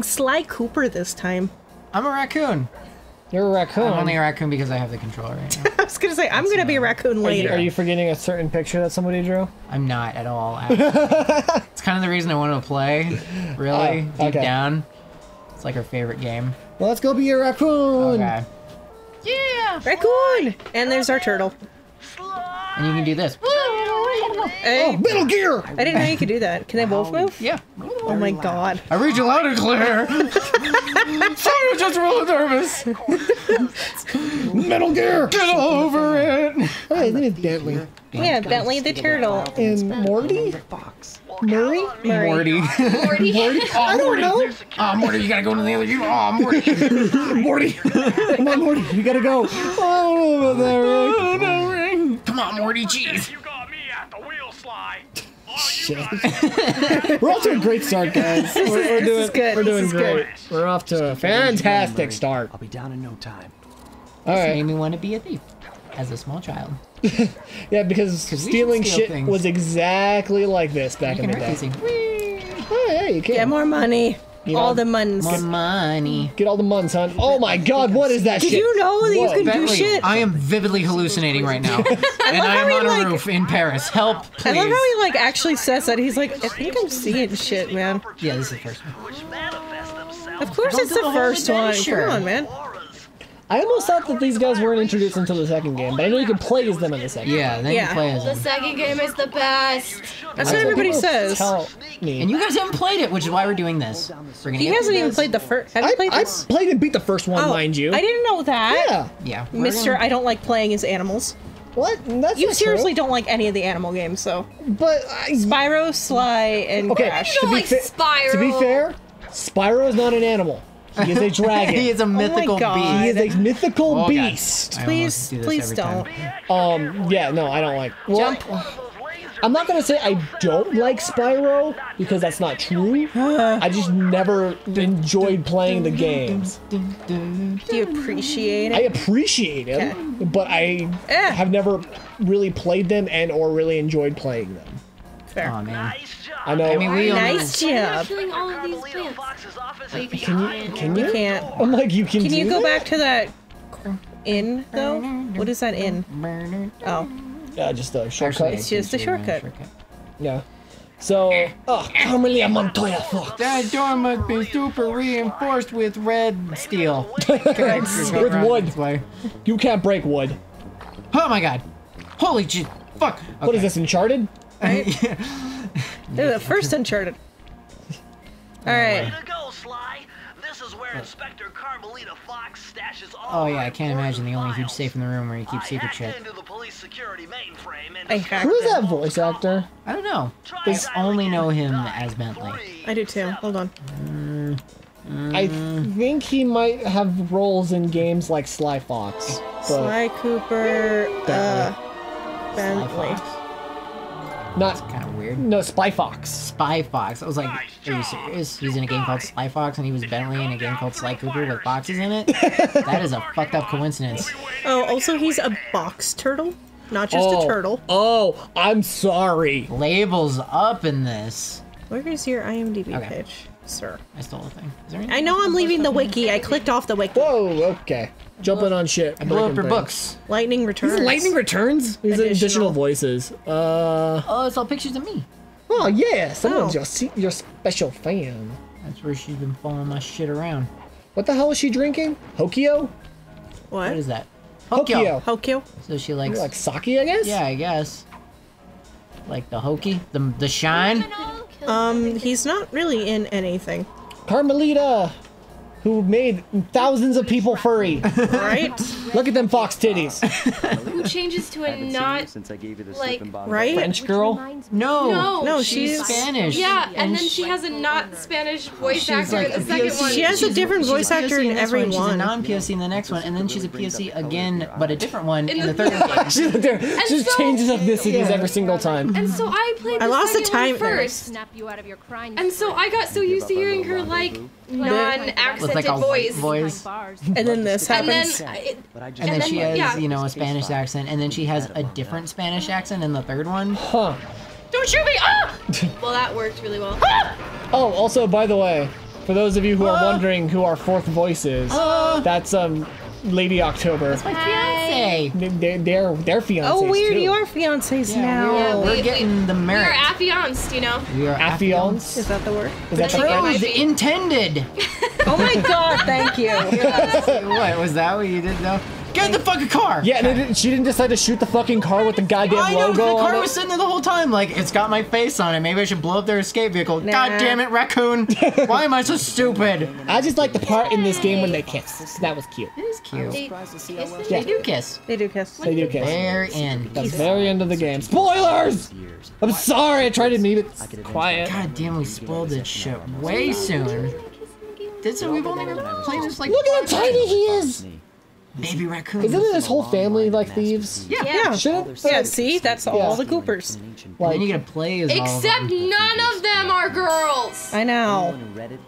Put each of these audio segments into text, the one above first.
playing Sly Cooper this time. I'm a raccoon. You're a raccoon. I'm only a raccoon because I have the controller right now. I was going to say, I'm going to be a raccoon later. Are you forgetting a certain picture that somebody drew? I'm not at all. It's kind of the reason I wanted to play, really, deep down. It's like her favorite game. Well, let's go be a raccoon. Okay. Yeah. Raccoon. And there's our turtle. And you can do this. Hey. Oh, Metal Gear! I didn't know you could do that. Can they both move? Yeah. Oh my god. I read you loud and clear! Sorry, I'm just really nervous! Metal Gear! Get over it! His name is Bentley. Yeah, Bentley the turtle. And Morty? Murray? Morty. Morty? I don't know! Oh, Morty, you gotta go to the other... Oh, Morty! Morty! Come on, Morty, you gotta go! Oh, Rick. Come on, Morty, jeez! Shit. We're off to a great start, guys. We're doing great. We're off to a fantastic start. I'll be down in no time. All right. This made me want to be a thief as a small child. Yeah, because stealing shit was exactly like this back in the day. Oh, yeah, you can. Get more money. You know, all the muns. More money. Get all the muns, hon. Oh my god, what is that shit? Did you know that you can do shit? I am vividly hallucinating right now. And I am on a roof in Paris. Help, please. I love how he, like, actually says that. He's like, I think I'm seeing shit, man. Yeah, this is the first one. Of course it's the first one. Come on, man. I almost thought that these guys weren't introduced until the second game, but I know you can play as them in the second game. Yeah, you can play as them. The second game is the best. That's what everybody says. And you guys haven't played it, which is why we're doing this. He hasn't even played the first. Have you played this? I played and beat the first one, mind you. I didn't know that. Yeah. Yeah. Mister, I don't like playing as animals. What? That's you seriously don't like any of the animal games, so. But Spyro, Sly, and Crash. You don't like Spyro. To be fair, Spyro is not an animal. He is a dragon. He is a mythical beast. He is a mythical beast. Please, please don't. Yeah, no, I don't like. Well, I'm not gonna say I don't like Spyro because that's not true. I just never enjoyed playing the games. Do you appreciate it? I appreciate it, but I have never really played them and or really enjoyed playing them. Fair. Oh, man. I know. I mean, nice job. Can you? Can't. I'm like, you can. Can you go back to that inn though? What is that inn? Oh. Yeah, just a shortcut. It's just a shortcut. Yeah. So, Carmelita Montoya Fox. That door must be super reinforced with red steel. With wood. You can't break wood. Oh my god. Holy shit. Fuck. Okay. What is this, Uncharted? Right? They're the first Uncharted. Alright. Oh yeah, I can't imagine the only huge safe in the room where you keep secret shit. Who's that voice actor? I don't know. I only know him as Bentley. I do too. Hold on. I think he might have roles in games like Sly Fox. Sly Cooper, Bentley. That's kind of weird. No, Spy Fox. Spy Fox. I was like, are you serious? He's in a game called Spy Fox, and he was Bentley in a game called Sly Cooper with boxes in it? That is a fucked up coincidence. Oh, also he's a box turtle, not just a turtle. Oh, I'm sorry. Labels up in this. Where is your IMDb page, sir? I stole the thing. Is there anything? I know I'm leaving the wiki. I clicked off the wiki. Whoa, okay. Jumping on shit. I blew up her books. Lightning Returns. Is Lightning Returns? These are additional voices. Oh, it's all pictures of me. Oh, yeah. Someone's your special fan. That's where she's been following my shit around. What the hell is she drinking? Hokkaido? What is that? Hokkaido. Hokkaido. So she likes... Like sake, I guess? Yeah, I guess. Like the Hokie? The shine? He's not really in anything. Carmelita! Who made thousands of people furry. Right? Look at them fox titties. Who changes to a not, since I gave you the like, right? French girl? No, she's Spanish. Yeah, and then she has a not Spanish voice actor in the second one. She has a different voice actor in every one. She's a non-POC in the next one, and then she's a POC again, but a different one in the third one. She changes ethnicities every single time. And so I played the second one first. And so I got so used to hearing her, like, non-accented voice. And then this happens. And then she has, you know, a Spanish accent, and then she has a different Spanish accent in the third one. Huh. Don't shoot me! Ah! Well, that worked really well. Ah! Oh, also, by the way, For those of you who are wondering who our fourth voice is, that's Lady October. That's my fiance. Their fiance. Oh, we're your fiancees now. Yeah, we're getting the marriage. We're affianced, you know. We are affianced. Is that the word? Is that the word? Intended. Oh my God! Thank you. What was that? What you didn't know? Get the fucking car! Yeah, and she didn't decide to shoot the fucking car with the goddamn logo on it. The car was sitting there the whole time, like, it's got my face on it. Maybe I should blow up their escape vehicle. Nah. God damn it, raccoon! Why am I so stupid? I just like the part in this game when they kiss. That was cute. It was cute. They do kiss. They do kiss. They do kiss. Very end. The very end of the game. Spoilers! I'm sorry, I tried to leave it quiet. God damn, we spoiled this shit way soon. So we've only been playing this like. Look at how tiny he is! Baby raccoon. Isn't it his whole family like thieves? Yeah. Yeah, see? That's all the Coopers. Like, and you get to play as except none of them are girls! I know.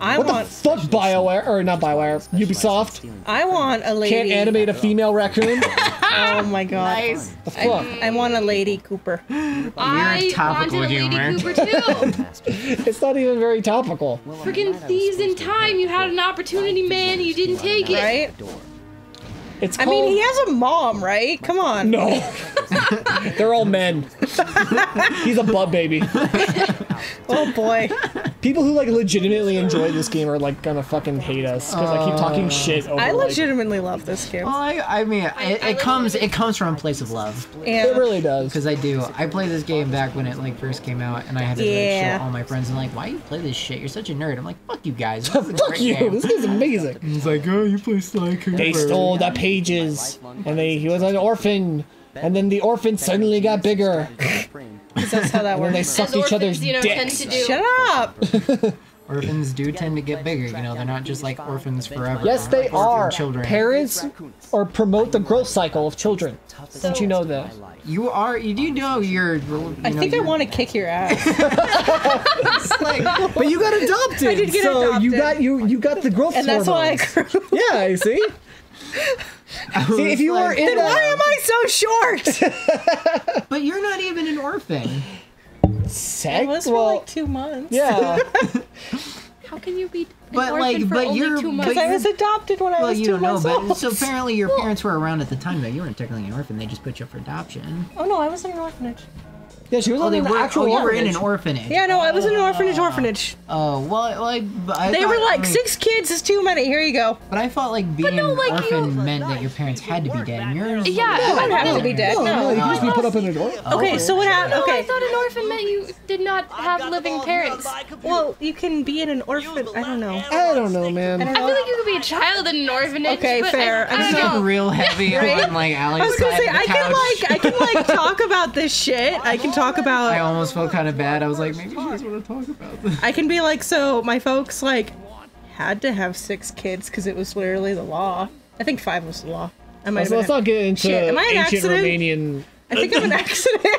I what want the fuck, BioWare? Or not BioWare, Ubisoft? I want a lady. Can't animate a female raccoon? Oh my God. Nice. The fuck? I want a lady Cooper. I topical want a lady Cooper too! It's not even very topical. Freaking Thieves in Time, you had an opportunity, man, you didn't take it. Right? It's called... I mean, he has a mom, right? Come on. No. They're all men. He's a butt baby. Oh boy. People who like legitimately enjoy this game are like gonna fucking hate us because I keep talking shit over. I legitimately love this game. Well, I mean, it comes from a place of love. Yeah. It really does. Because I do. I played this game back when it like first came out, and I had to like, show all my friends and like, why you play this shit? You're such a nerd. I'm like, fuck you guys. Fuck you. Game. This game's amazing. He's like, oh, you play Sly Cooper. They stole the pages, and he was an orphan, and then the orphan suddenly got bigger. That's how that works. They suck each other's dicks. Shut up! Orphans do tend to get bigger, you know, they're not just like orphans forever. Yes, they are! Children. Parents or promote the growth cycle of children. So, did you know that? You are, you do know you're... I think I want to kick your ass. Like, but you got adopted! I did get adopted. You got the growth cycle. And that's why I grew. Yeah, you see? See, if you were in then why am I so short? But you're not even an orphan. It was for like 2 months. Yeah. How can you be an orphan for only 2 months? Because I was adopted when I was 2 months old. So apparently your parents were around at the time, though. You weren't technically an orphan. They just put you up for adoption. Oh, no, I was in an orphanage. Yeah, she was you were in an orphanage. Yeah, no, I was in an orphanage. Oh, well, like... They were like, 6 kids is too many, here you go. But I thought, like, being an orphan meant that your parents had to be dead. And yours, I didn't have to be dead. No, you could just be put up in an orphan. Okay, so what happened? Okay. I thought an orphan meant you did not have living parents. Well, you can be in an orphan... I don't know. I don't know, man. I feel like you could be a child in an orphanage. Okay, fair. I'm getting real heavy on, like, Alex's I was gonna say, I can, like, talk about this shit. I can talk about. I almost felt kind of bad. I was like, maybe she doesn't want to talk about this. I can be like, so my folks like had to have 6 kids because it was literally the law. I think 5 was the law. I might. Let's not get into ancient Romanian. I think I'm an accident. I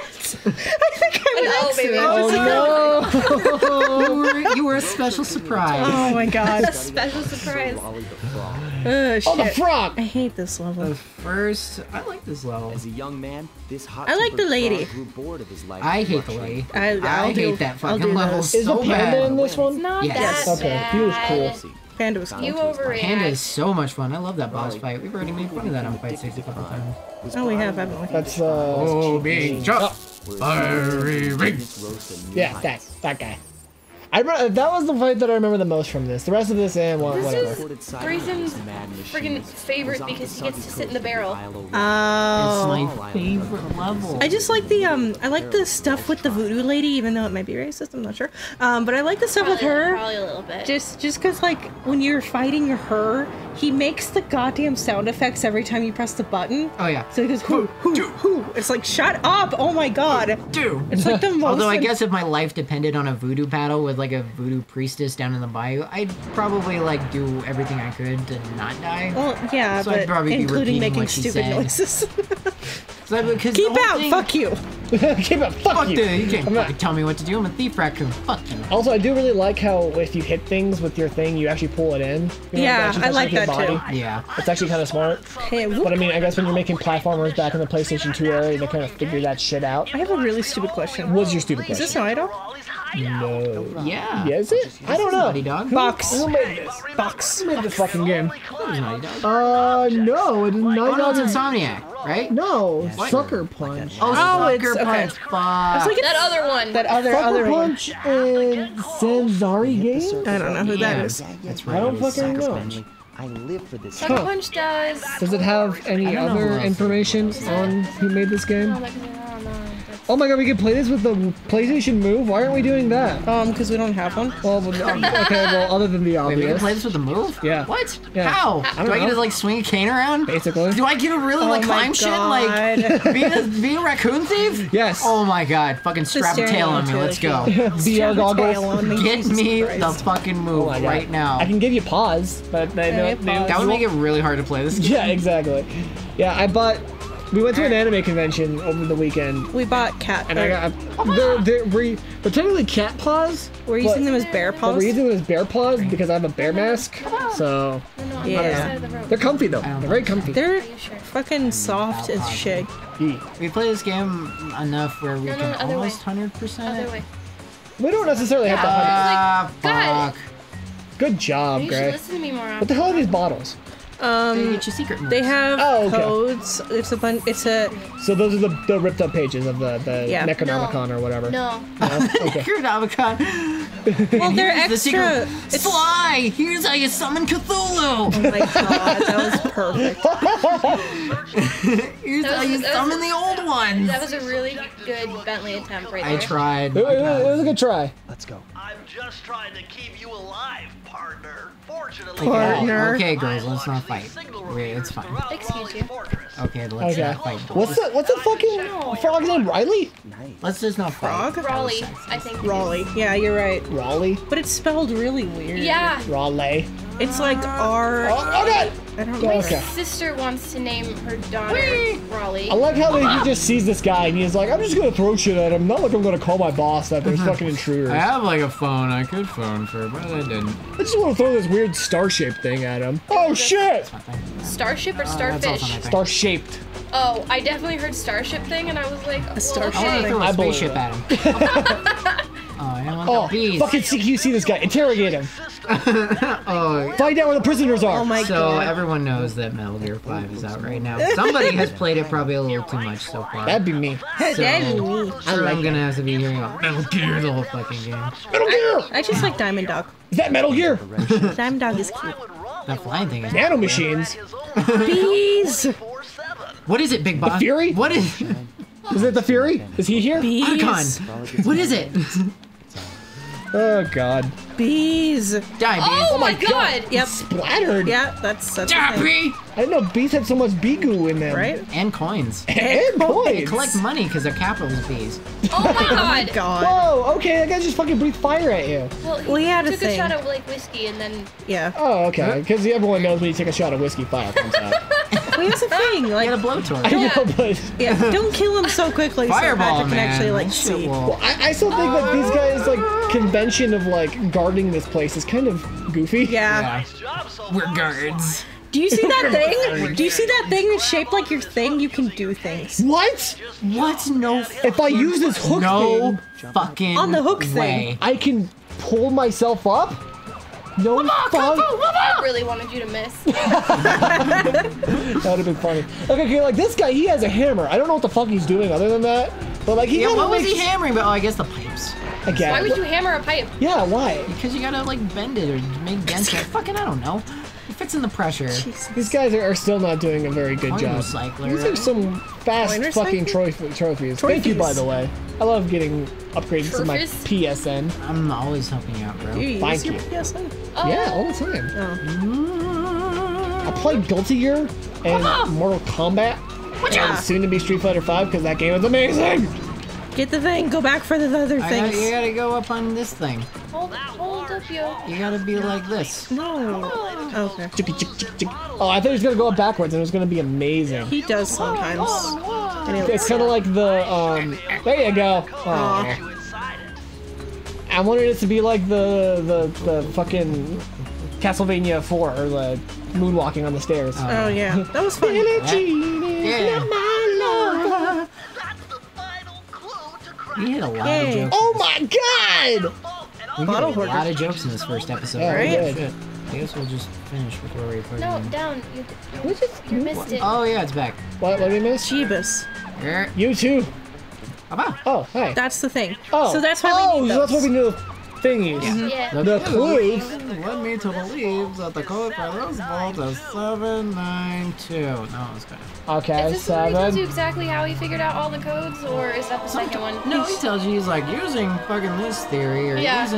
think I'm an accident. Oh no! You were a special surprise. Oh my God! A special surprise. Shit. Oh, the frog! I hate this level. I like this level. As a young man, this hot I like the lady. I hate the lady. I hate that fucking level so bad. Is the panda in this one? Not that bad. He was cool. Panda was cool. You overreact. Panda is so much fun. I love that boss fight. We've already made fun of that on Fight 6 a couple times. Oh, we have, haven't we? That's, Oh, big jump! Fiery ring! Yeah, that guy. That was the fight that I remember the most from this. The rest of this and whatever. This is Grayson's friggin' favorite because he gets to sit in the barrel. Oh, it's my favorite level. I just like the I like the stuff with the voodoo lady, even though it might be racist. I'm not sure. But I like the stuff with her. Probably a little bit. Just because like when you're fighting her, he makes the goddamn sound effects every time you press the button. Oh yeah. So he goes who. It's like shut up. Oh my God. Dude. It's like the most. Although I guess if my life depended on a voodoo paddle with like a voodoo priestess down in the bayou, I'd probably like do everything I could to not die. Well, yeah, so but I'd probably be including making stupid noises. Keep out, fuck you! Fuck you. You can't fucking tell me what to do. I'm a thief raccoon. Fuck you. Also, I do really like how if you hit things with your thing, you actually pull it in. You know, yeah, I like that too. Yeah, it's actually kind of smart. Hey, but I mean, I guess when you're making platformers back in the PlayStation 2 area, they kind of figured that shit out. I have a really stupid question. What's your stupid question? Is this an idol? No. Yeah. Yeah, is it? I don't know. Naughty Dog. Fox. Who made this? Fox. Who made this fucking game? No, it's Naughty Dog's Insomniac. Right? No, yeah. Sucker Punch. Oh, Sucker Punch. Okay. Like, that other one. That other Sucker Punch and Sanzari game? I don't know who that is. That's right. I don't fucking know. I live for this. Sucker Punch does. Does it have any other information on who made this game? Oh my god, we can play this with the PlayStation Move? Why aren't we doing that? Because we don't have one. Well, okay, well, other than the obvious. Wait, we can play this with the Move? Yeah. What? Yeah. How? Do I get to, like, swing a cane around? Basically. Do I get to really, like, climb shit? Like, be a raccoon thief? Yes. Oh my god, fucking strap a tail on me, let's go. VR goggles. Get me the fucking Move right now. I can give you pause, but I know. That would make it really hard to play this game. Yeah, exactly. Yeah, I bought... We went to an anime convention over the weekend. We bought cat. And I got they're technically cat paws. We're using them as bear paws. We're using them as bear paws because I have a bear mask. So yeah, they're comfy though. They're very comfy. They're fucking soft as shit. We play this game enough where we can almost 100%. We don't necessarily have to 100%. Fuck. Good job, Gray. Listen to me more often. What the hell are these bottles? They have codes. It's a bunch. It's a. So those are the ripped up pages of the Necronomicon or whatever. Necronomicon. Well, they're extra. It's a lie. Here's how you summon Cthulhu. Oh my god, that was perfect. Here's how you summon the old one. That was a really good Bentley attempt, right there. I tried. It was a good try. Let's go. I'm just trying to keep you alive, partner. Fortunately, okay, guys, let's not fight. Wait, it's fine. Excuse you. Okay, let's not fight. What's the fucking frog's name? Riley? Let's just not fight. Raleigh, I think. Raleigh. Yeah, you're right. Raleigh. But it's spelled really weird. Yeah. Raleigh. It's like R. Oh god! I don't know. My sister wants to name her daughter Raleigh. I like how he just sees this guy and he's like, I'm just gonna throw shit at him. Not like I'm gonna call my boss that there's fucking intruders. I have like a phone. I could phone for, but I didn't. I just want to throw this weird star-shaped thing at him. Oh shit! Starship or starfish? Star-shaped. Oh, I definitely heard starship thing and I was like, a starship. I threw a spaceship at him. Oh, fucking CQC this guy. Interrogate him. Find out where the prisoners are. Oh my god. Everyone knows that Metal Gear 5 is out right now. Somebody has played it probably a little too much so far. That'd be me. So, that'd be me. I'm gonna have to be hearing about Metal Gear the whole fucking game. Metal Gear! I just like Diamond Dog. Is that Metal Gear? Diamond Dog is cute. That flying thing is nano machines. Bees! What is it, Big Boss? The Fury? What is it? Is it the Fury? Is he here? Bees. Otacon. What is it? Oh god. Bees. Die, bees. Oh my god. Yep. Splattered. Yeah, that's a thing. I didn't know bees had so much bee goo in them. Right? And coins. And coins. They collect money because their capital is bees. Oh my god. Oh my god. Whoa, okay, that guy just fucking breathed fire at you. Well, he had took a shot of like whiskey and then... Yeah. Oh, okay. Because everyone knows when you take a shot of whiskey, fire comes out. Well, that's the thing. Like, you had a blowtorch. Yeah, don't kill him so quickly. Fireball, so Patrick can actually like see. Well, I still think that these guys like convention of like guarding this place is kind of goofy. Yeah. We're guards. Do you see that thing? Do you see that thing that's shaped like your thing? You can do things. What? What? No. If I use this hook thing, no fucking on the hook thing, I can pull myself up. No, I really wanted you to miss. That would have been funny. Okay, like this guy, he has a hammer. I don't know what the fuck he's doing other than that. But like, he what was he hammering? But oh, I guess the pipes. Again. Why would you hammer a pipe? Yeah, why? Because you gotta like bend it or make dents. Fucking, I don't know. It fits in the pressure. Jesus. These guys are still not doing a very good job. These are some fast fucking trophies. Thank you, by the way. I love getting upgrades to my PSN. I'm always helping you out, bro. Dude, thank you. PSN? Oh. Yeah, all the time. Oh. I played Guilty Gear and Mortal Kombat. And soon to be Street Fighter 5 because that game is amazing. Get the thing. Go back for the other things. You gotta go up on this thing. Hold up, you. You gotta be like this. No. Oh. Oh, okay. Oh, I thought he was gonna go up backwards and it was gonna be amazing. He does sometimes. Anyway. It's kind of like the, there you go. I wanted it to be like the fucking Castlevania IV, or the moonwalking on the stairs. Oh, yeah. That was fun. Yeah. We hit a lot of jokes. Oh my god! We got a lot of jokes in this first episode. Yeah, right? I guess we'll just finish with where we put it. No, down. You missed it. Oh, yeah, it's back. What did we miss? Jeebus. You too. Oh, hey. That's the thing. Oh, so that's why we need those. That's why we knew the thingies. Yeah. Yeah. The clues led me to believe that the code for those vaults is 792. No, it's good. Okay, is this 7. He tells you exactly how he figured out all the codes, or is that the second one? No, he tells you he's like using fucking this theory or using this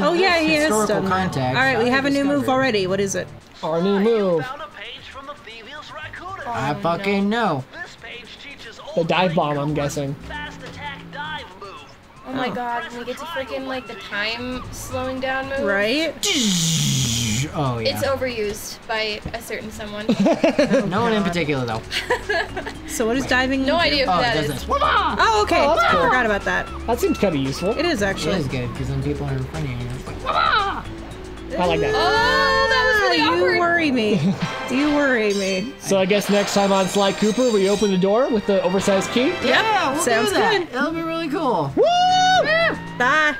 historical context. All right, we have a new move already. What is it? Our new move. I fucking know. The dive bomb, I'm guessing. Oh my god, when we get to freaking like the time slowing down move. Right? Oh, yeah. It's overused by a certain someone. No one in particular, though. So, what is diving? No idea what that is. Oh, okay. Oh, cool. I forgot about that. That seems kind of useful. It is actually. It is good, because when people are in front of you, it's like, wah! I like that. Oh, that was really awkward. You worry me. You worry me. So I guess next time on Sly Cooper, we open the door with the oversized key. Yeah, we'll do that. Sounds good. That'll be really cool. Woo! Bye.